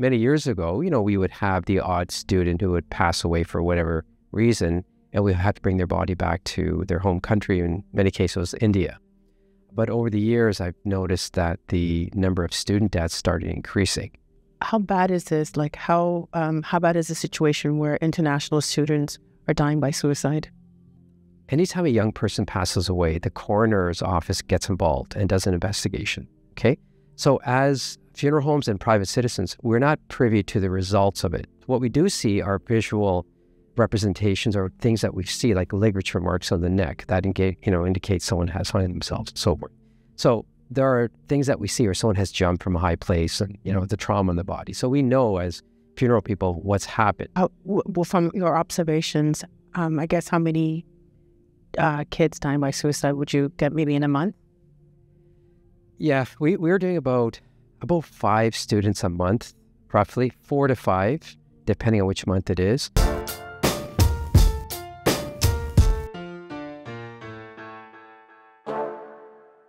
many years ago, you know, we would have the odd student who would pass away for whatever reason, and we had to bring their body back to their home country, in many cases, India. But over the years, I've noticed that the number of student deaths started increasing. How bad is this? Like, how bad is the situation where international students are dying by suicide? Anytime a young person passes away, the coroner's office gets involved and does an investigation, okay? So as funeral homes and private citizens, we're not privy to the results of it. What we do see are visual representations or things that we see, like ligature marks on the neck that indicate someone has hung themselves and so forth. So there are things that we see, or someone has jumped from a high place, and the trauma in the body. So we know as funeral people what's happened. Well, from your observations, I guess how many kids dying by suicide would you get maybe in a month? Yeah, we were doing about 5 students a month, roughly 4 to 5, depending on which month it is.